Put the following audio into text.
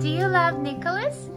Do you love Nicholas?